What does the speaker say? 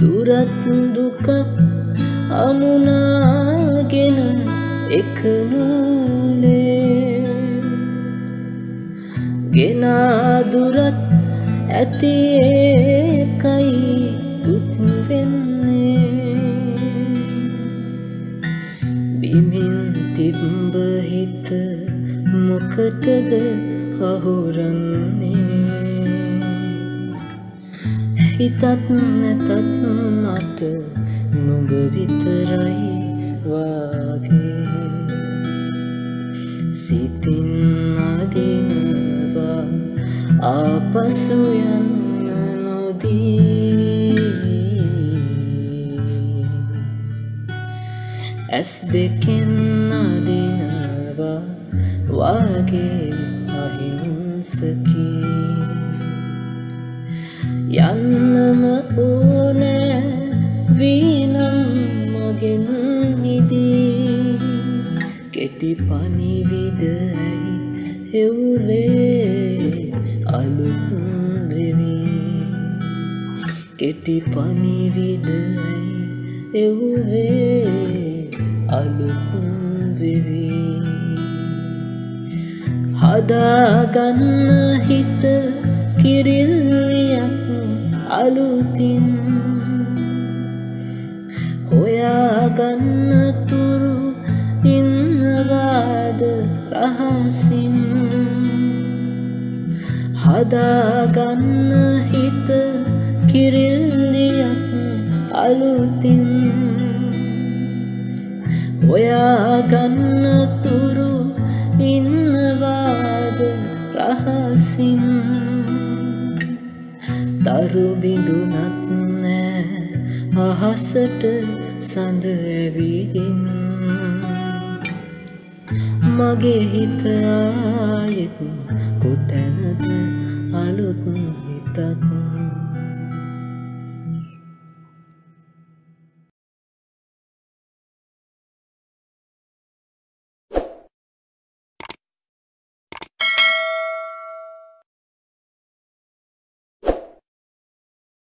දුරත්දුකක් අමුණාගෙන එක් නූලේ ගෙනා දුරත් ඇති ඒකයි දුක් වෙන්නේ බිමින් තිබ්බ හිත මොකටද අහුරන්නේ හිතත් නැතත් මට නුඹ විතරයි වාගේ සිතින් අදිනවා ආපසු යන්න නොදී ඇස් දෙකෙන් අදිනවා වාගේ අහිංසකී යන්නම ඕනෑ වීනම් මගෙන් මිදී කෙටි පණිවිඩයි එව්වේ අලුත් දෙවි කෙටි පණිවිඩයි එව්වේ අලුත් දෙවි හදාගන්න හිත කිරිල්ලියක් අලුතින් හොයාගන්න තුරු ඉන්නවාද රහසින් හදාගන්න හිත කිරිල්ලියක් අලුතින් හොයාගන්න තුරු ඉන්නවාද රහසින් තරු බිඳුනත් නෑ අහසට සඳ ඇවිදින් මගේ හිත ආයෙත් කොතැනද අලුත් හිතක්